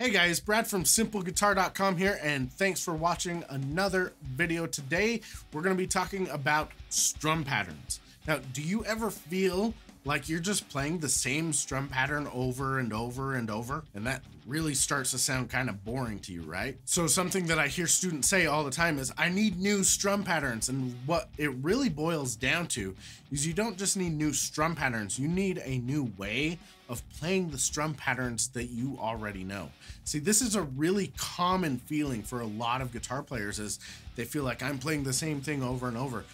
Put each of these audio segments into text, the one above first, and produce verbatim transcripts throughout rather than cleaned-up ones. Hey guys, Brad from Simple Guitar dot com here, and thanks for watching another video. Today we're going to be talking about strum patterns. Now, do you ever feel like you're just playing the same strum pattern over and over and over? And that really starts to sound kind of boring to you, right? So something that I hear students say all the time is, I need new strum patterns. And what it really boils down to is you don't just need new strum patterns, you need a new way of playing the strum patterns that you already know. See, this is a really common feeling for a lot of guitar players, is they feel like I'm playing the same thing over and over.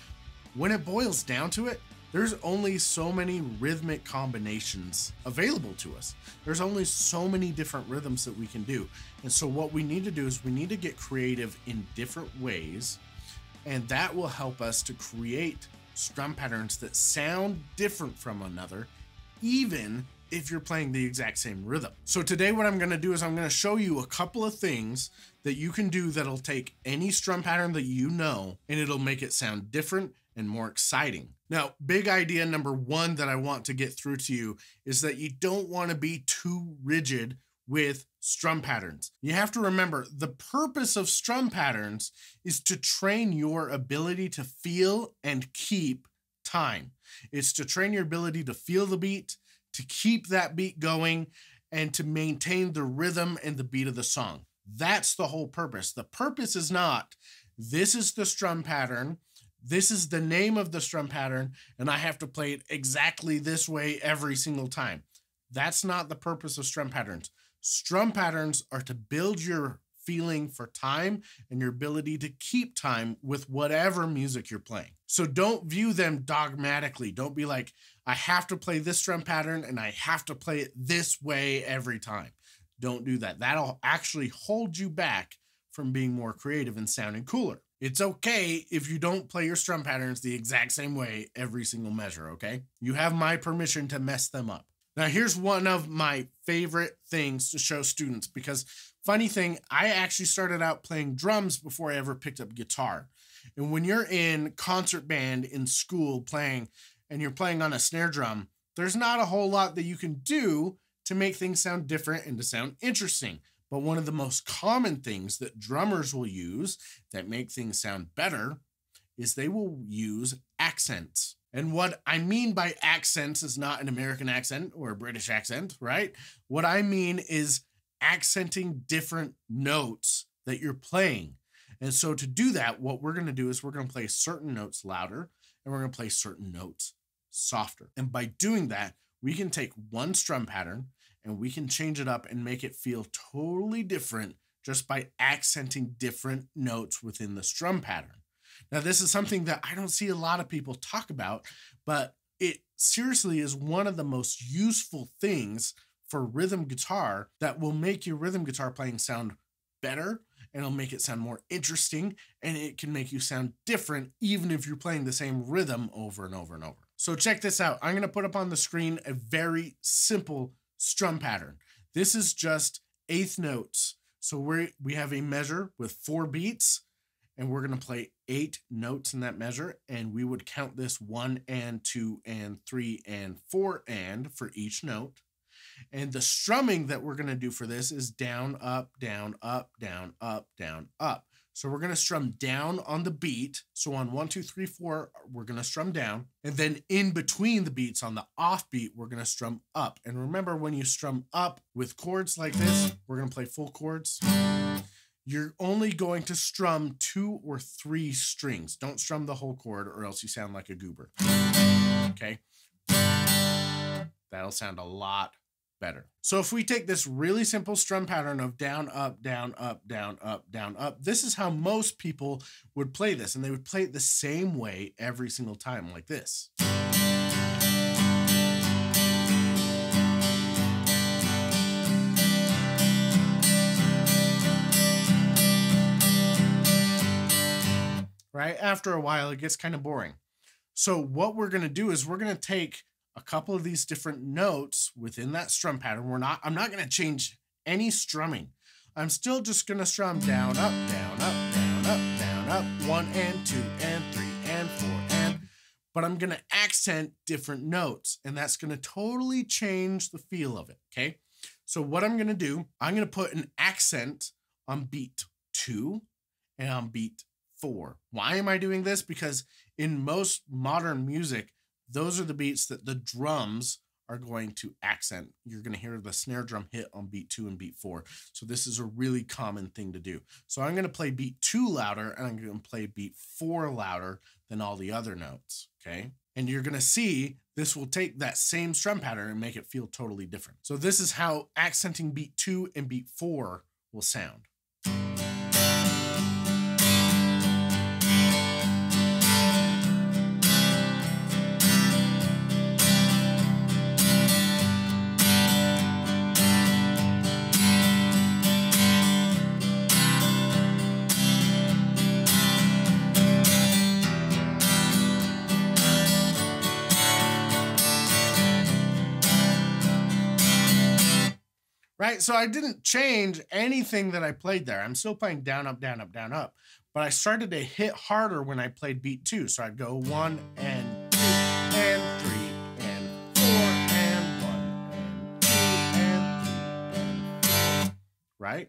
When it boils down to it, there's only so many rhythmic combinations available to us. There's only so many different rhythms that we can do. And so what we need to do is we need to get creative in different ways, and that will help us to create strum patterns that sound different from another, even if you're playing the exact same rhythm. So today what I'm gonna do is I'm gonna show you a couple of things that you can do that'll take any strum pattern that you know, and it'll make it sound different and more exciting. Now, big idea number one that I want to get through to you is that you don't wanna be too rigid with strum patterns. You have to remember, the purpose of strum patterns is to train your ability to feel and keep time. It's to train your ability to feel the beat, to keep that beat going, and to maintain the rhythm and the beat of the song. That's the whole purpose. The purpose is not, this is the strum pattern, this is the name of the strum pattern, and I have to play it exactly this way every single time. That's not the purpose of strum patterns. Strum patterns are to build your feeling for time and your ability to keep time with whatever music you're playing. So don't view them dogmatically. Don't be like, I have to play this strum pattern and I have to play it this way every time. Don't do that. That'll actually hold you back from being more creative and sounding cooler. It's okay if you don't play your strum patterns the exact same way every single measure, okay? You have my permission to mess them up. Now, here's one of my favorite things to show students, because funny thing, I actually started out playing drums before I ever picked up guitar. And when you're in concert band in school playing, and you're playing on a snare drum, there's not a whole lot that you can do to make things sound different and to sound interesting. But one of the most common things that drummers will use that make things sound better is they will use accents. And what I mean by accents is not an American accent or a British accent, right? What I mean is accenting different notes that you're playing. And so to do that, what we're gonna do is we're gonna play certain notes louder and we're gonna play certain notes softer. And by doing that, we can take one strum pattern and we can change it up and make it feel totally different just by accenting different notes within the strum pattern. Now, this is something that I don't see a lot of people talk about, but it seriously is one of the most useful things for rhythm guitar that will make your rhythm guitar playing sound better, and it'll make it sound more interesting, and it can make you sound different even if you're playing the same rhythm over and over and over. So check this out. I'm gonna put up on the screen a very simple strum pattern. This is just eighth notes. So we we have a measure with four beats, and we're gonna play eight notes in that measure, and we would count this one and two and three and four and for each note. And the strumming that we're gonna do for this is down, up, down, up, down, up, down, up. So we're gonna strum down on the beat. So on one, two, three, four, we're gonna strum down. And then in between the beats on the off beat, we're gonna strum up. And remember, when you strum up with chords like this, we're gonna play full chords. You're only going to strum two or three strings. Don't strum the whole chord or else you sound like a goober, okay? That'll sound a lot better. So if we take this really simple strum pattern of down, up, down, up, down, up, down, up, this is how most people would play this, and they would play it the same way every single time, like this. Right? After a while, it gets kind of boring. So what we're going to do is we're going to take a couple of these different notes within that strum pattern. We're not, I'm not going to change any strumming. I'm still just going to strum down, up, down, up, down, up, down, up, one and two and three and four and, but I'm going to accent different notes, and that's going to totally change the feel of it. Okay. So what I'm going to do, I'm going to put an accent on beat two and on beat four. Why am I doing this? Because in most modern music, those are the beats that the drums are going to accent. You're going to hear the snare drum hit on beat two and beat four. So this is a really common thing to do. So I'm going to play beat two louder and I'm going to play beat four louder than all the other notes. Okay. And you're going to see this will take that same strum pattern and make it feel totally different. So this is how accenting beat two and beat four will sound. Right, so I didn't change anything that I played there. I'm still playing down, up, down, up, down, up. But I started to hit harder when I played beat two. So I'd go one and two and three and four and one and two and three and four. Right?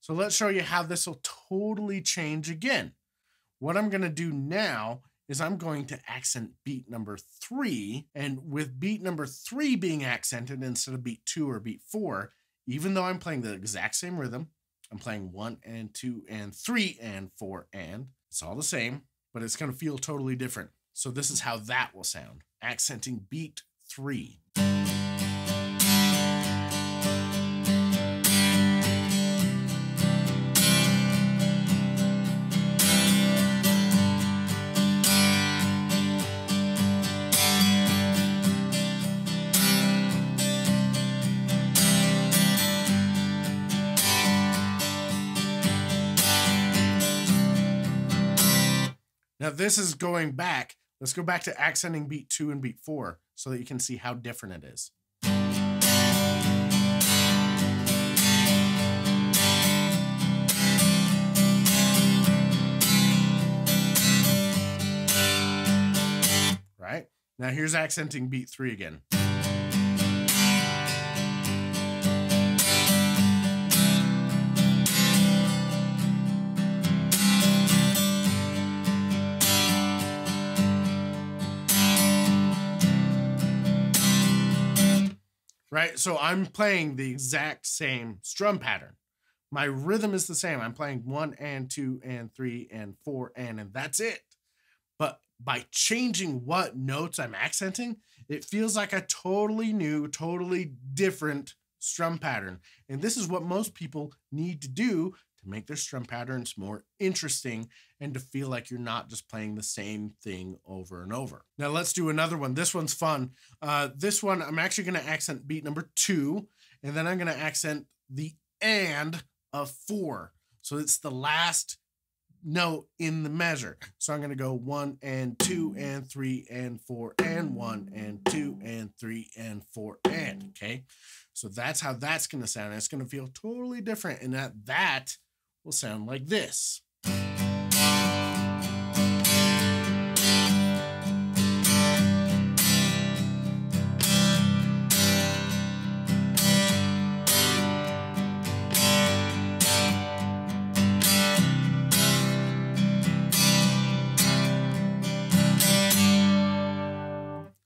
So let's show you how this will totally change again. What I'm going to do now is I'm going to accent beat number three. And with beat number three being accented instead of beat two or beat four, even though I'm playing the exact same rhythm, I'm playing one and two and three and four and, it's all the same, but it's going to feel totally different. So this is how that will sound, accenting beat three. Now this is going back. Let's go back to accenting beat two and beat four so that you can see how different it is. Right? Now here's accenting beat three again. Right? So I'm playing the exact same strum pattern. My rhythm is the same. I'm playing one and two and three and four and, and that's it. But by changing what notes I'm accenting, it feels like a totally new, totally different strum pattern. And this is what most people need to do to make their strum patterns more interesting and to feel like you're not just playing the same thing over and over. Now let's do another one. This one's fun. Uh, this one, I'm actually going to accent beat number two, and then I'm going to accent the and of four. So it's the last note in the measure. So I'm going to go one and two and three and four and one and two and three and four and, okay? So that's how that's going to sound. It's going to feel totally different, and that that will sound like this.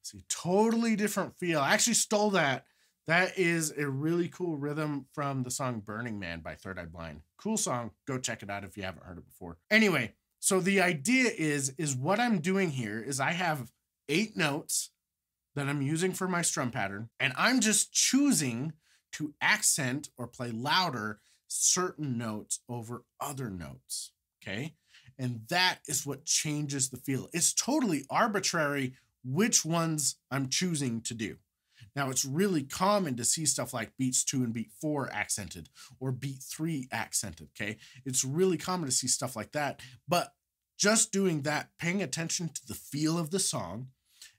See, totally different feel. I actually stole that. That is a really cool rhythm from the song Burning Man by Third Eye Blind. Cool song. Go check it out if you haven't heard it before. Anyway, so the idea is, is what I'm doing here is I have eight notes that I'm using for my strum pattern, and I'm just choosing to accent or play louder certain notes over other notes, okay? And that is what changes the feel. It's totally arbitrary which ones I'm choosing to do. Now, it's really common to see stuff like beats two and beat four accented or beat three accented, okay? It's really common to see stuff like that, but just doing that, paying attention to the feel of the song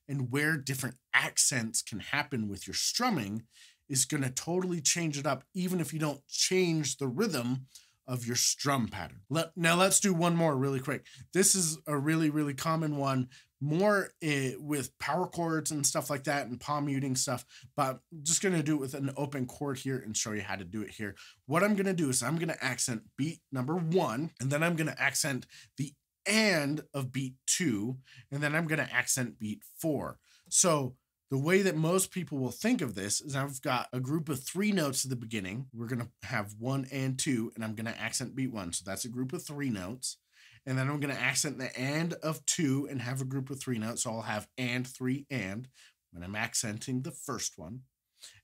and where different accents can happen with your strumming is going to totally change it up, even if you don't change the rhythm of your strum pattern. Let, now let's do one more really quick. This is a really, really common one, more uh, with power chords and stuff like that and palm muting stuff, but I'm just gonna do it with an open chord here and show you how to do it here. What I'm gonna do is I'm gonna accent beat number one, and then I'm gonna accent the end of beat two, and then I'm gonna accent beat four. So the way that most people will think of this is I've got a group of three notes at the beginning. We're going to have one and two, and I'm going to accent beat one. So that's a group of three notes. And then I'm going to accent the and of two and have a group of three notes. So I'll have and, three, and when I'm accenting the first one.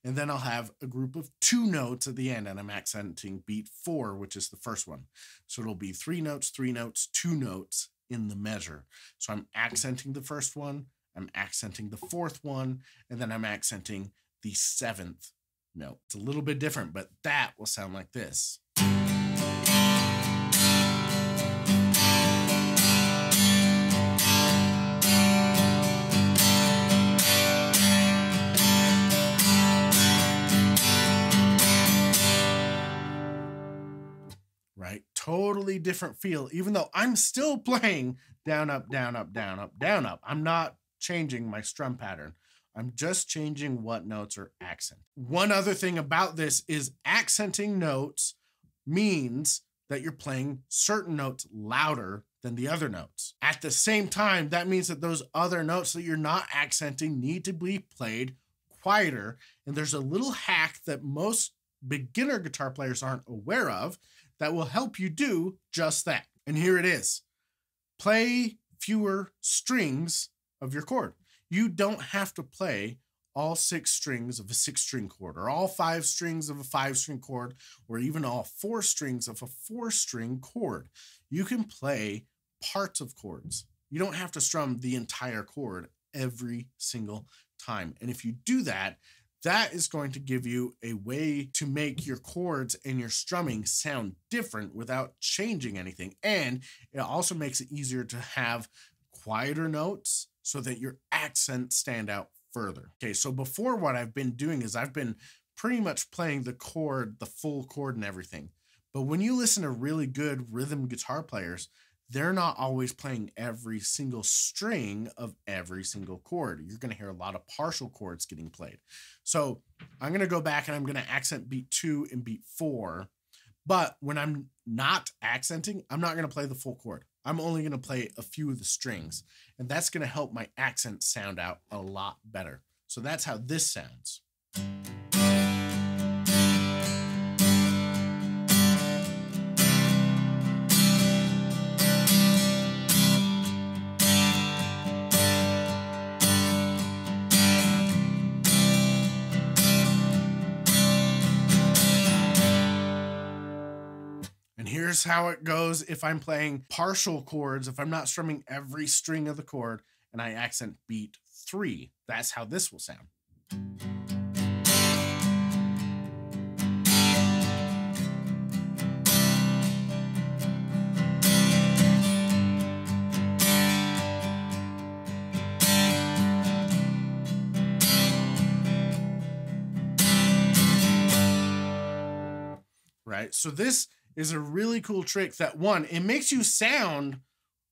And then I'll have a group of two notes at the end, and I'm accenting beat four, which is the first one. So it'll be three notes, three notes, two notes in the measure. So I'm accenting the first one, I'm accenting the fourth one, and then I'm accenting the seventh note. It's a little bit different, but that will sound like this. Right? Totally different feel, even though I'm still playing down, up, down, up, down, up, down, up. I'm not changing my strum pattern. I'm just changing what notes are accented. One other thing about this is accenting notes means that you're playing certain notes louder than the other notes. At the same time, that means that those other notes that you're not accenting need to be played quieter. And there's a little hack that most beginner guitar players aren't aware of that will help you do just that. And here it is. Play fewer strings of your chord. You don't have to play all six strings of a six string chord, or all five strings of a five string chord, or even all four strings of a four string chord. You can play parts of chords. You don't have to strum the entire chord every single time. And if you do that, that is going to give you a way to make your chords and your strumming sound different without changing anything. And it also makes it easier to have quieter notes, so that your accents stand out further. Okay, so before, what I've been doing is I've been pretty much playing the chord, the full chord and everything. But when you listen to really good rhythm guitar players, they're not always playing every single string of every single chord. You're gonna hear a lot of partial chords getting played. So I'm gonna go back and I'm gonna accent beat two and beat four. But when I'm not accenting, I'm not gonna play the full chord. I'm only gonna play a few of the strings, and that's gonna help my accent sound out a lot better. So that's how this sounds. Here's how it goes if I'm playing partial chords, if I'm not strumming every string of the chord, and I accent beat three. That's how this will sound. Right? So this is a really cool trick that, one, it makes you sound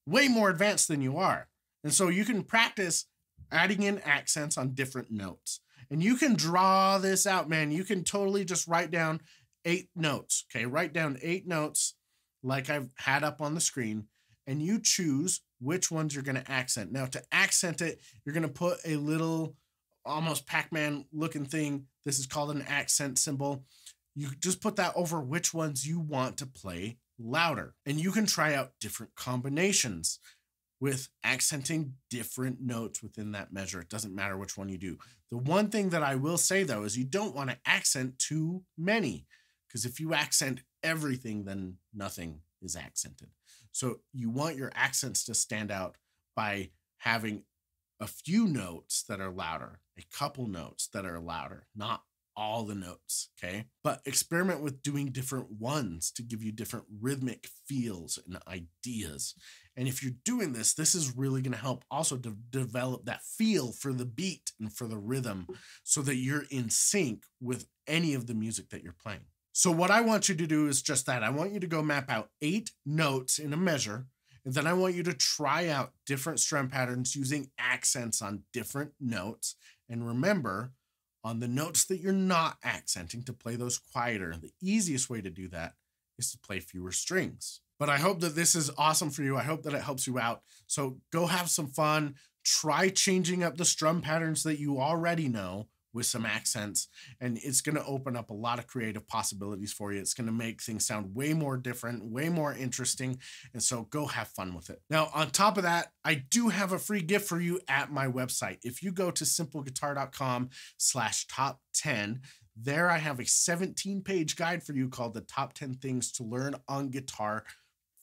way more advanced than you are. And so you can practice adding in accents on different notes. And you can draw this out, man. You can totally just write down eight notes, okay? Write down eight notes like I've had up on the screen, and you choose which ones you're gonna accent. Now, to accent it, you're gonna put a little, almost Pac-Man looking thing. This is called an accent symbol. You just put that over which ones you want to play louder. And you can try out different combinations with accenting different notes within that measure. It doesn't matter which one you do. The one thing that I will say, though, is you don't want to accent too many, because if you accent everything, then nothing is accented. So you want your accents to stand out by having a few notes that are louder, a couple notes that are louder, not all the notes, okay? But experiment with doing different ones to give you different rhythmic feels and ideas. And if you're doing this, this is really gonna help also to develop that feel for the beat and for the rhythm so that you're in sync with any of the music that you're playing. So what I want you to do is just that. I want you to go map out eight notes in a measure, and then I want you to try out different strum patterns using accents on different notes. And remember, on the notes that you're not accenting, to play those quieter. And the easiest way to do that is to play fewer strings. But I hope that this is awesome for you. I hope that it helps you out. So go have some fun. Try changing up the strum patterns that you already know with some accents, and it's going to open up a lot of creative possibilities for you. It's going to make things sound way more different, way more interesting. And so go have fun with it. Now, on top of that, I do have a free gift for you at my website. If you go to simple guitar dot com slash top ten, there I have a seventeen page guide for you called the top ten things to learn on guitar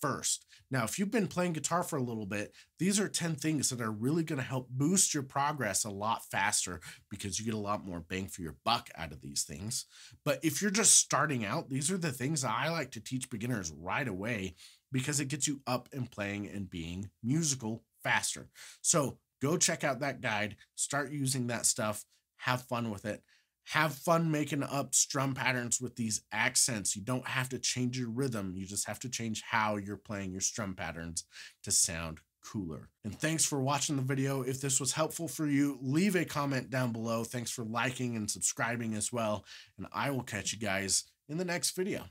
first. Now, if you've been playing guitar for a little bit, these are ten things that are really going to help boost your progress a lot faster, because you get a lot more bang for your buck out of these things. But if you're just starting out, these are the things that I like to teach beginners right away, because it gets you up and playing and being musical faster. So go check out that guide, start using that stuff, have fun with it. Have fun making up strum patterns with these accents. You don't have to change your rhythm. You just have to change how you're playing your strum patterns to sound cooler. And thanks for watching the video. If this was helpful for you, leave a comment down below. Thanks for liking and subscribing as well. And I will catch you guys in the next video.